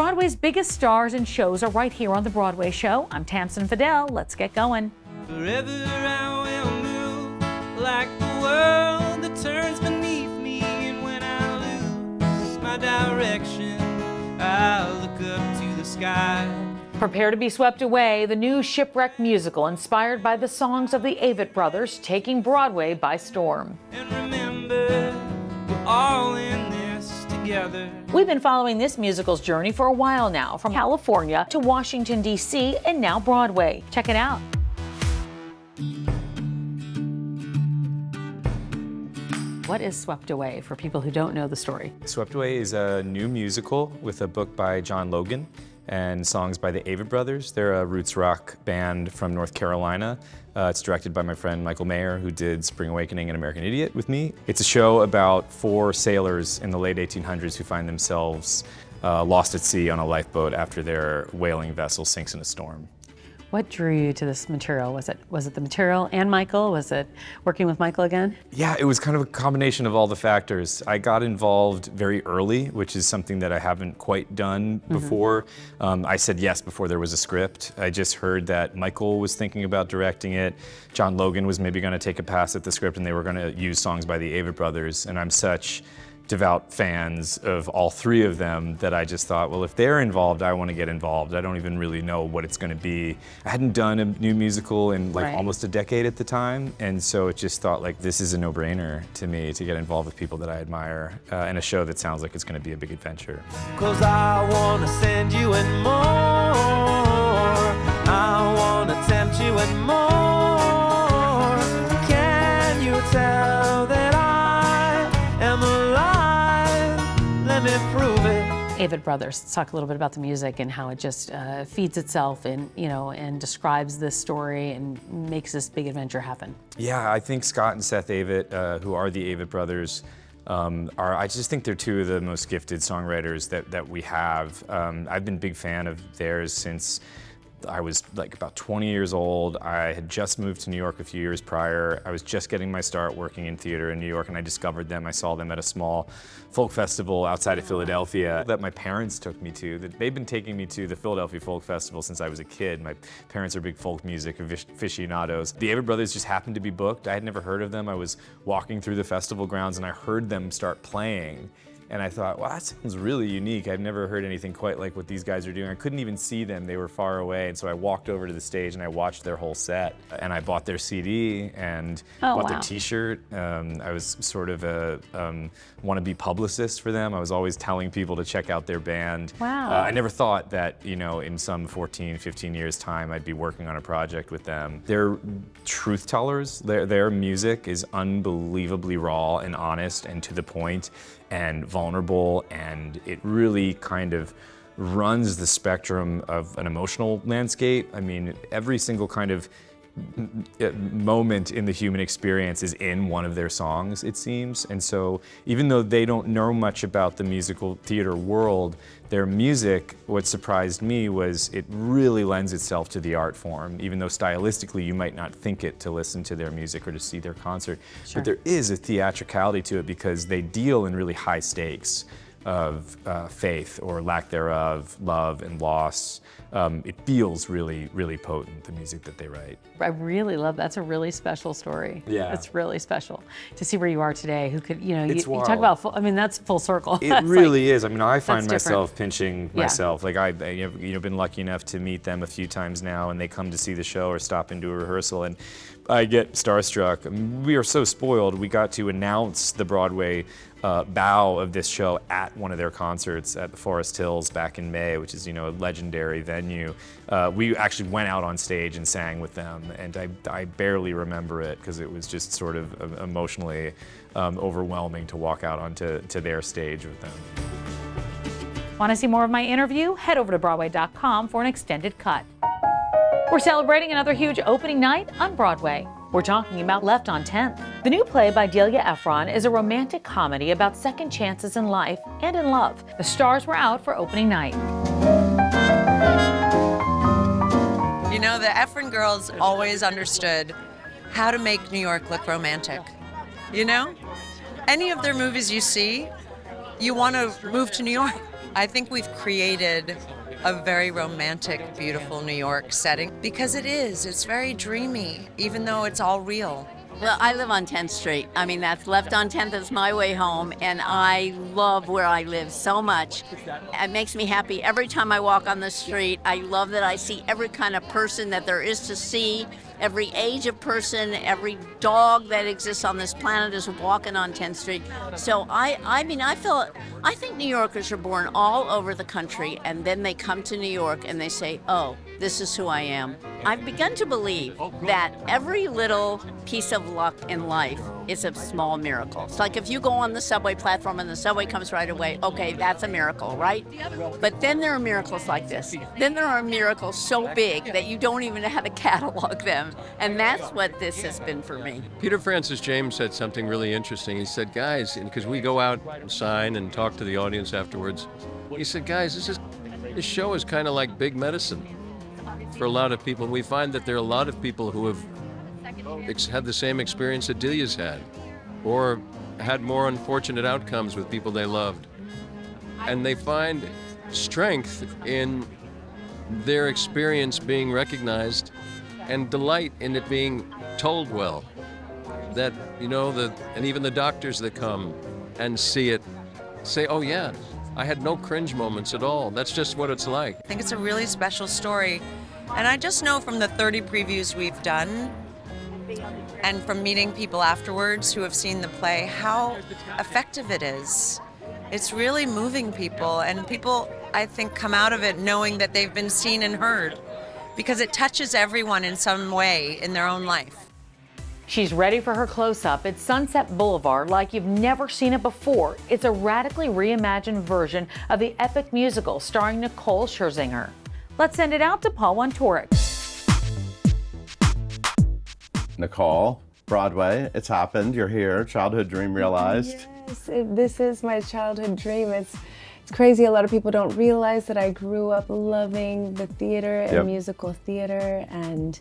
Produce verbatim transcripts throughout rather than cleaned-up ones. Broadway's biggest stars and shows are right here on The Broadway Show. I'm Tamsen Fadal. Let's get going. Forever I will move like the world that turns beneath me. And when I lose my direction, I'll look up to the sky. Prepare to be swept away, the new Shipwreck musical inspired by the songs of the Avett Brothers, taking Broadway by storm. And remember, we're all in this together. We've been following this musical's journey for a while now, from California to Washington, D C, and now Broadway. Check it out. What is Swept Away for people who don't know the story? Swept Away is a new musical with a book by John Logan and songs by the Avett Brothers. They're a roots rock band from North Carolina. Uh, it's directed by my friend Michael Mayer, who did Spring Awakening and American Idiot with me. It's a show about four sailors in the late eighteen hundreds who find themselves uh, lost at sea on a lifeboat after their whaling vessel sinks in a storm. What drew you to this material? Was it was it the material and Michael? Was it working with Michael again? Yeah, it was kind of a combination of all the factors. I got involved very early, which is something that I haven't quite done before. Mm-hmm. um, I said yes before there was a script. I just heard that Michael was thinking about directing it. John Logan was maybe going to take a pass at the script, and they were going to use songs by the Avett Brothers. And I'm such devout fans of all three of them that I just thought, well, if they're involved, I want to get involved. I don't even really know what it's going to be. I hadn't done a new musical in like right. almost a decade at the time, and so it just thought like this is a no-brainer to me to get involved with people that I admire uh, and a show that sounds like it's going to be a big adventure. 'Cause I want to send you and more. I want to tempt you and more. Can you tell that I am a Avett Brothers. Let's talk a little bit about the music and how it just uh, feeds itself and, you know, and describes this story and makes this big adventure happen. Yeah, I think Scott and Seth Avett, uh, who are the Avett Brothers, um, are, I just think they're two of the most gifted songwriters that, that we have. Um, I've been a big fan of theirs since I was like about twenty years old. I had just moved to New York a few years prior. I was just getting my start working in theater in New York, and I discovered them. I saw them at a small folk festival outside of Philadelphia that my parents took me to. That they've been taking me to the Philadelphia Folk Festival since I was a kid. My parents are big folk music aficionados. The Avett Brothers just happened to be booked. I had never heard of them. I was walking through the festival grounds and I heard them start playing. And I thought, wow, that sounds really unique. I've never heard anything quite like what these guys are doing. I couldn't even see them, they were far away. And so I walked over to the stage and I watched their whole set. And I bought their C D and oh, bought wow. their t-shirt. Um, I was sort of a um, wannabe publicist for them. I was always telling people to check out their band. Wow. Uh, I never thought that, you know, in some fourteen, fifteen years time, I'd be working on a project with them. They're truth tellers. Their, their music is unbelievably raw and honest and to the point and vulnerable, and it really kind of runs the spectrum of an emotional landscape. I mean, every single kind of moment in the human experience is in one of their songs, it seems. And so even though they don't know much about the musical theater world, their music, what surprised me was it really lends itself to the art form, even though stylistically you might not think it to listen to their music or to see their concert. Sure. But there is a theatricality to it because they deal in really high stakes of uh, faith or lack thereof, love and loss. Um, it feels really, really potent, the music that they write. I really love that. That's a really special story. Yeah. It's really special to see where you are today. Who could, you know, you, you talk about, full, I mean, that's full circle. It that's really like, is. I mean, I find myself different. pinching yeah. myself. Like, I've you know, been lucky enough to meet them a few times now, and they come to see the show or stop into a rehearsal, and I get starstruck. I mean, we are so spoiled. We got to announce the Broadway Uh, bow of this show at one of their concerts at the Forest Hills back in May, which is, you know, a legendary venue. Uh, we actually went out on stage and sang with them, and I, I barely remember it because it was just sort of emotionally um, overwhelming to walk out onto to their stage with them. Want to see more of my interview? Head over to Broadway dot com for an extended cut. We're celebrating another huge opening night on Broadway. We're talking about Left on Tenth. The new play by Delia Ephron is a romantic comedy about second chances in life and in love. The stars were out for opening night. You know, the Ephron girls always understood how to make New York look romantic. You know? Any of their movies you see, you want to move to New York. I think we've created a very romantic, beautiful New York setting, because it is. It's very dreamy, even though it's all real. Well, I live on tenth street. I mean, that's Left on tenth is my way home, and I love where I live so much. It makes me happy every time I walk on the street. I love that I see every kind of person that there is to see, every age of person, every dog that exists on this planet is walking on tenth street. So I, I mean, I feel, I think New Yorkers are born all over the country, and then they come to New York and they say, oh, this is who I am. I've begun to believe that every little piece of luck in life is a small miracle. It's like if you go on the subway platform and the subway comes right away, okay, that's a miracle, right? But then there are miracles like this. Then there are miracles so big that you don't even know how to catalog them. And that's what this has been for me. Peter Francis James said something really interesting. He said, guys, because we go out and sign and talk to the audience afterwards, he said, guys, this, is, this show is kind of like big medicine for a lot of people. We find that there are a lot of people who have ex had the same experience that Delia's had, or had more unfortunate outcomes with people they loved. And they find strength in their experience being recognized and delight in it being told well. That, you know, the, and even the doctors that come and see it say, oh yeah, I had no cringe moments at all. That's just what it's like. I think it's a really special story. And I just know from the thirty previews we've done, and from meeting people afterwards who have seen the play, how effective it is. It's really moving people, and people, I think, come out of it knowing that they've been seen and heard, because it touches everyone in some way in their own life. She's ready for her close-up at Sunset Boulevard like you've never seen it before. It's a radically reimagined version of the epic musical starring Nicole Scherzinger. Let's send it out to Paul Wontorek. Nicole, Broadway, it's happened, you're here, childhood dream realized. Yes, it, this is my childhood dream. It's, it's crazy, a lot of people don't realize that I grew up loving the theater and yep. musical theater, and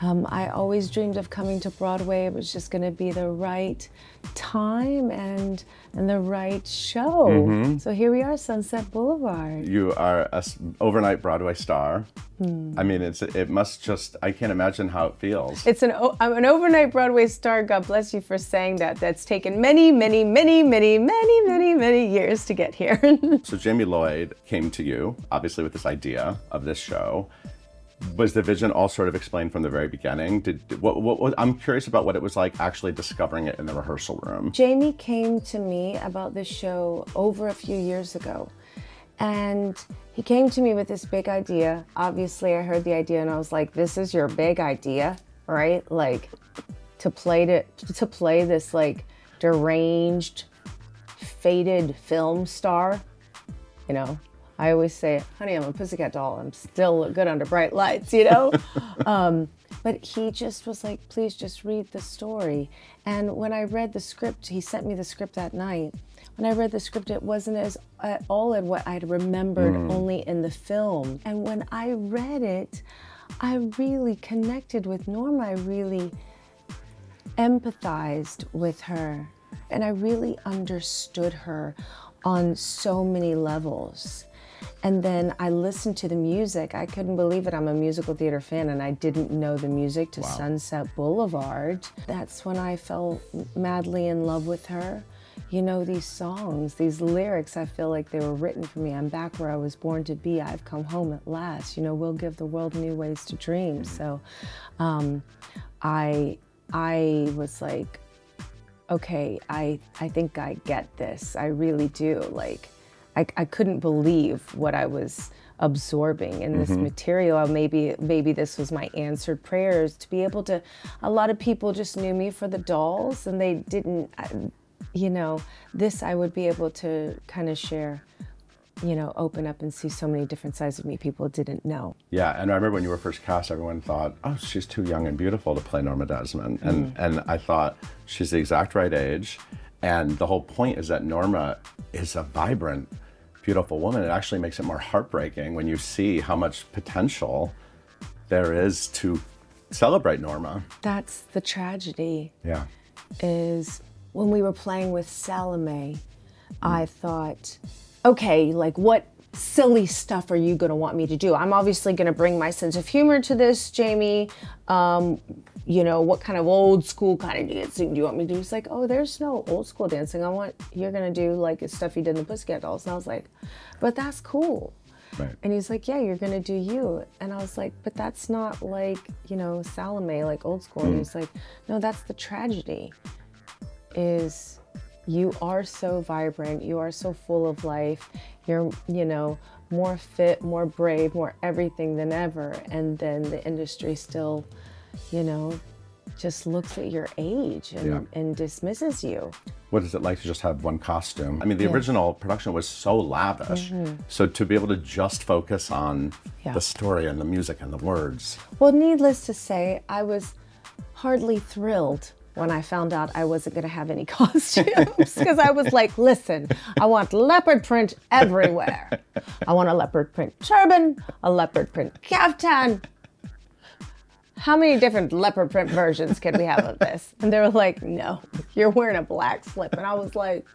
um, I always dreamed of coming to Broadway. It was just gonna be the right time and, and the right show. Mm-hmm. So here we are, Sunset Boulevard. You are an overnight Broadway star. I mean, it's it must just, I can't imagine how it feels. It's an, I'm an overnight Broadway star, God bless you for saying that. That's taken many, many, many, many, many, many, many years to get here. So Jamie Lloyd came to you, obviously, with this idea of this show. Was the vision all sort of explained from the very beginning? Did what, what, what, I'm curious about what it was like actually discovering it in the rehearsal room. Jamie came to me about this show over a few years ago. And he came to me with this big idea. Obviously, I heard the idea and I was like, this is your big idea, right? Like, to play, to, to play this, like, deranged, faded film star. You know, I always say, honey, I'm a Pussycat Doll. I'm still good under bright lights, you know? um, but he just was like, please just read the story. And when I read the script, he sent me the script that night. When I read the script, it wasn't as at all at what I'd remembered mm. only in the film. And when I read it, I really connected with Norma. I really empathized with her. And I really understood her on so many levels. And then I listened to the music. I couldn't believe it. I'm a musical theater fan, and I didn't know the music to wow. Sunset Boulevard. That's when I fell madly in love with her. You know, these songs, these lyrics, I feel like they were written for me. I'm back where I was born to be. I've come home at last. You know, we'll give the world new ways to dream. So um, I, I was like, okay, I, I think I get this. I really do. Like, I, I couldn't believe what I was absorbing in this mm-hmm. material. Maybe, maybe this was my answered prayers to be able to, a lot of people just knew me for the dolls, and they didn't, I, you know, this I would be able to kind of share, you know, open up and see so many different sides of me people didn't know. Yeah, and I remember when you were first cast, everyone thought, oh, she's too young and beautiful to play Norma Desmond. Mm-hmm. And, and I thought, she's the exact right age. And the whole point is that Norma is a vibrant, beautiful woman. It actually makes it more heartbreaking when you see how much potential there is to celebrate Norma. That's the tragedy. Yeah. Is when we were playing with Salome, I thought, okay, like what silly stuff are you gonna want me to do? I'm obviously gonna bring my sense of humor to this, Jamie. Um, you know, what kind of old school kind of dancing do you want me to do? It's like, oh, there's no old school dancing. I want, you're gonna do like stuff you did in the Pussycat Dolls. And I was like, but that's cool. Right. And he's like, yeah, you're gonna do you. And I was like, but that's not like, you know, Salome, like old school. Mm. And he's like, no, that's the tragedy, is you are so vibrant, you are so full of life, you're, you know, more fit, more brave, more everything than ever. And then the industry still, you know, just looks at your age and, yeah. and dismisses you. What is it like to just have one costume? I mean, the yeah. original production was so lavish. Mm-hmm. So to be able to just focus on yeah. the story and the music and the words. Well, needless to say, I was hardly thrilled when I found out I wasn't gonna have any costumes, because I was like, listen, I want leopard print everywhere. I want a leopard print turban, a leopard print caftan. How many different leopard print versions can we have of this? And they were like, no, you're wearing a black slip. And I was like,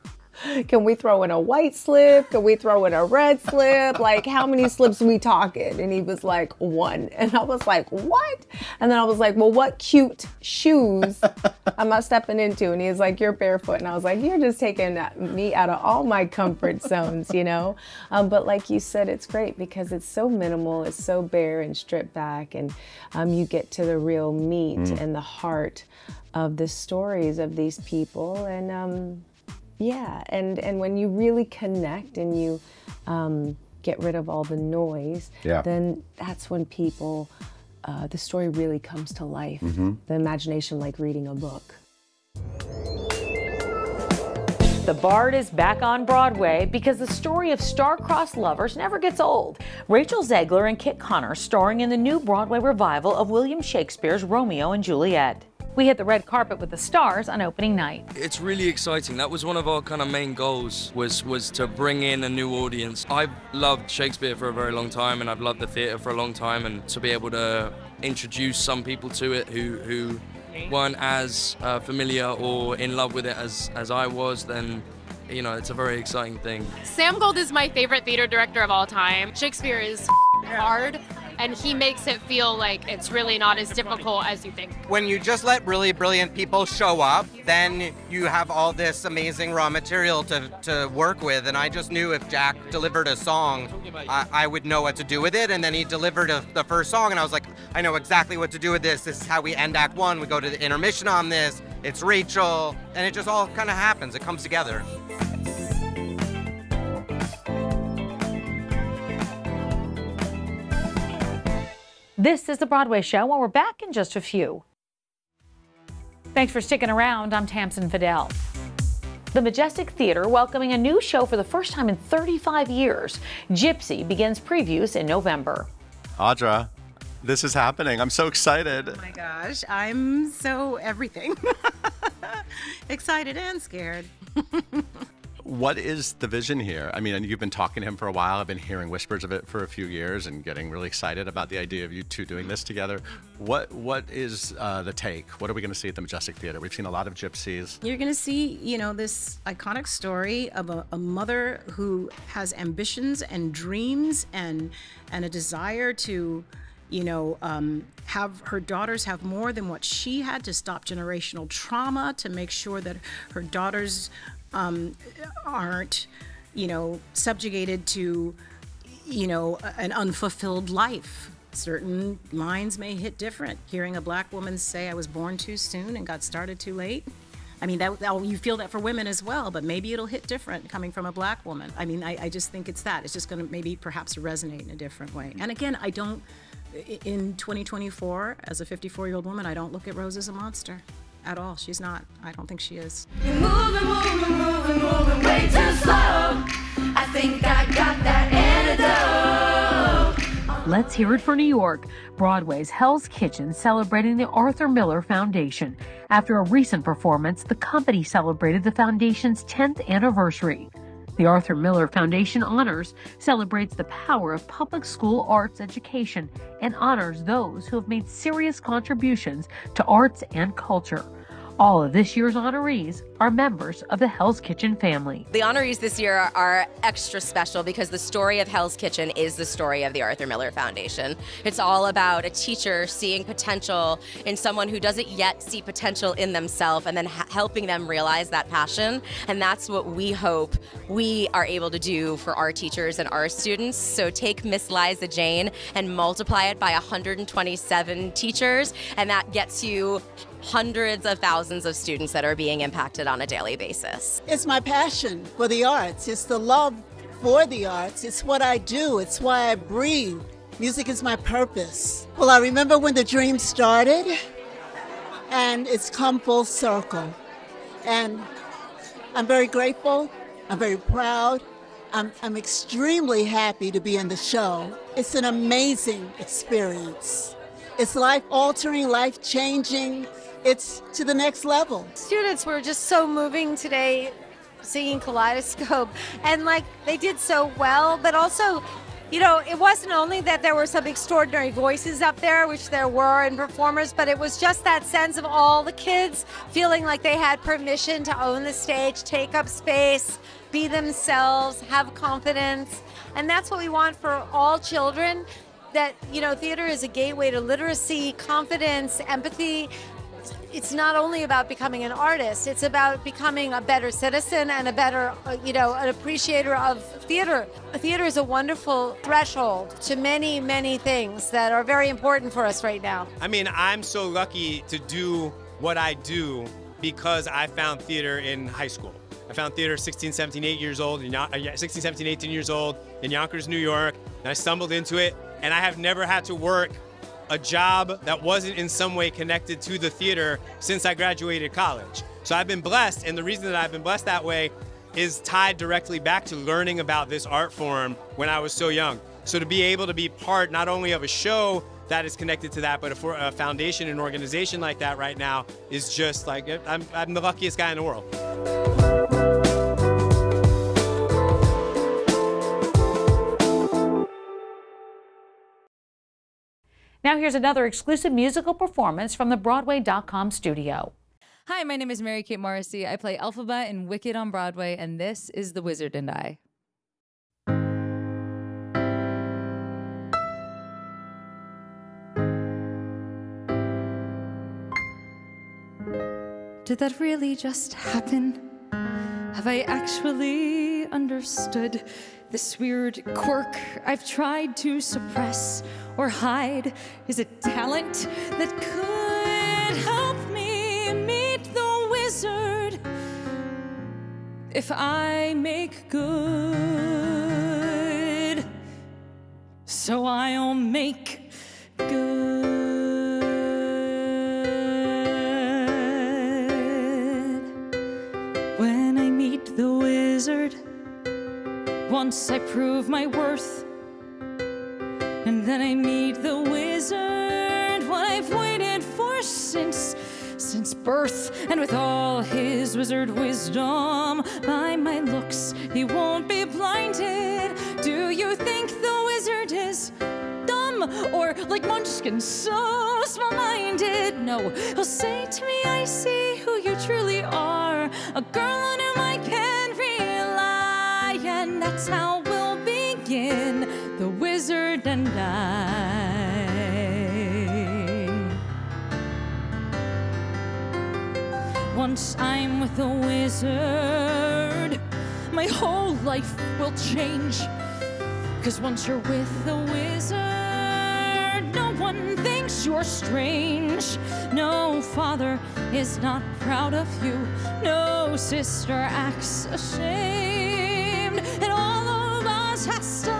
can we throw in a white slip? Can we throw in a red slip? Like, how many slips are we talking? And he was like, one. And I was like, what? And then I was like, well, what cute shoes am I stepping into? And he was like, you're barefoot. And I was like, you're just taking me out of all my comfort zones, you know? Um, but like you said, it's great because it's so minimal, it's so bare and stripped back, and um, you get to the real meat mm. and the heart of the stories of these people. And um, Yeah, and, and when you really connect and you um, get rid of all the noise, yeah. then that's when people, uh, the story really comes to life. Mm-hmm. The imagination, like reading a book. The Bard is back on Broadway because the story of star-crossed lovers never gets old. Rachel Zegler and Kit Connor starring in the new Broadway revival of William Shakespeare's Romeo and Juliet. We hit the red carpet with the stars on opening night. It's really exciting. That was one of our kind of main goals, was, was to bring in a new audience. I've loved Shakespeare for a very long time, and I've loved the theatre for a long time, and to be able to introduce some people to it who, who weren't as uh, familiar or in love with it as, as I was, then, you know, it's a very exciting thing. Sam Gold is my favorite theatre director of all time. Shakespeare is hard, and he makes it feel like it's really not as difficult as you think. When you just let really brilliant people show up, then you have all this amazing raw material to, to work with. And I just knew if Jack delivered a song, I, I would know what to do with it. And then he delivered a, the first song, and I was like, I know exactly what to do with this. This is how we end act one. We go to the intermission on this. It's Rachel. And it just all kind of happens. It comes together. This is The Broadway Show, and we're back in just a few. Thanks for sticking around. I'm Tamsen Fadal. The Majestic Theatre welcoming a new show for the first time in thirty-five years. Gypsy begins previews in November. Audra, this is happening. I'm so excited. Oh my gosh, I'm so everything. Excited and scared. What is the vision here? I mean, you've been talking to him for a while. I've been hearing whispers of it for a few years and getting really excited about the idea of you two doing this together. What What is uh, the take? What are we going to see at the Majestic Theatre? We've seen a lot of gypsies. You're going to see, you know, this iconic story of a, a mother who has ambitions and dreams and, and a desire to, you know, um, have her daughters have more than what she had, to stop generational trauma, to make sure that her daughters Um, aren't, you know, subjugated to, you know, an unfulfilled life. Certain lines may hit different. Hearing a black woman say, I was born too soon and got started too late. I mean, that, that you feel that for women as well, but maybe it'll hit different coming from a black woman. I mean, I, I just think it's that. It's just going to maybe perhaps resonate in a different way. And again, I don't, in twenty twenty-four, as a fifty-four-year-old woman, I don't look at Rose as a monster. At all. She's not. I don't think she is. You're moving, moving, moving, moving way too slow. I think I got that antidote. Let's hear it for New York. Broadway's Hell's Kitchen celebrating the Arthur Miller Foundation. After a recent performance, the company celebrated the foundation's tenth anniversary. The Arthur Miller Foundation Honors celebrates the power of public school arts education and honors those who have made serious contributions to arts and culture. All of this year's honorees are members of the Hell's Kitchen family. The honorees this year are, are extra special because the story of Hell's Kitchen is the story of the Arthur Miller Foundation. It's all about a teacher seeing potential in someone who doesn't yet see potential in themselves and then ha- helping them realize that passion. And that's what we hope we are able to do for our teachers and our students. So take Miss Liza Jane and multiply it by one hundred twenty-seven teachers, and that gets you hundreds of thousands of students that are being impacted on a daily basis. It's my passion for the arts. It's the love for the arts. It's what I do. It's why I breathe. Music is my purpose. Well, I remember when the dream started, and it's come full circle. And I'm very grateful. I'm very proud. I'm, I'm extremely happy to be in the show. It's an amazing experience. It's life-altering, life-changing. It's to the next level. Students were just so moving today, singing Kaleidoscope, and like they did so well, but also, you know, it wasn't only that there were some extraordinary voices up there, which there were, and performers, but it was just that sense of all the kids feeling like they had permission to own the stage, take up space, be themselves, have confidence. And that's what we want for all children, that, you know, theater is a gateway to literacy, confidence, empathy. It's not only about becoming an artist, it's about becoming a better citizen and a better, you know, an appreciator of theater. Theater is a wonderful threshold to many, many things that are very important for us right now. I mean, I'm so lucky to do what I do because I found theater in high school. I found theater sixteen, seventeen, eighteen years old, sixteen, seventeen, eighteen years old in Yonkers, New York, and I stumbled into it, and I have never had to work a job that wasn't in some way connected to the theater since I graduated college. So I've been blessed, and the reason that I've been blessed that way is tied directly back to learning about this art form when I was so young. So to be able to be part not only of a show that is connected to that, but a, for, a foundation and organization like that right now is just like, I'm, I'm the luckiest guy in the world. Now here's another exclusive musical performance from the Broadway dot com studio. Hi, my name is Mary Kate Morrissey. I play Elphaba in Wicked on Broadway, and this is The Wizard and I. Did that really just happen? Have I actually understood this weird quirk I've tried to suppress or hide? Is a talent that could help me meet the wizard if I make good. So I'll make good when I meet the wizard. Once I prove my worth, and then I meet the wizard, what I've waited for since, since birth. And with all his wizard wisdom, by my looks, he won't be blinded. Do you think the wizard is dumb? Or like Munchkin, so small-minded? No, he'll say to me, I see who you truly are, a girl on whom I can rely. And that's how we'll begin, the wizard and I. Once I'm with the wizard, my whole life will change. Cause once you're with the wizard, no one thinks you're strange. No father is not proud of you. No sister acts ashamed. And all of us has to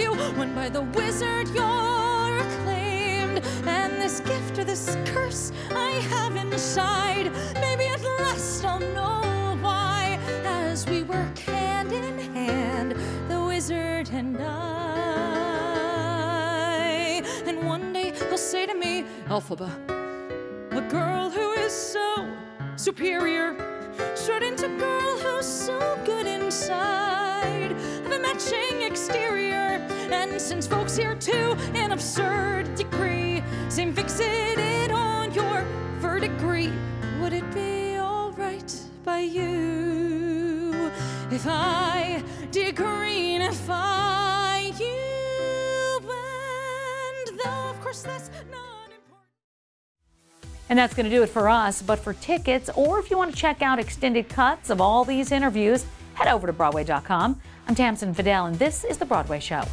you, when by the wizard you're acclaimed. And this gift or this curse I have inside, maybe at last I'll know why. As we work hand in hand, the wizard and I. And one day he'll say to me, Elphaba, a girl who is so superior, shortened to girl who's so good inside, of a matching exterior, and since folks here to an absurd degree seem fixated on your verdigris, would it if I did greenify you, and though of course that's not important. And that's going to do it for us, but for tickets, or if you want to check out extended cuts of all these interviews, head over to Broadway dot com. I'm Tamsen Fadal, and this is The Broadway Show.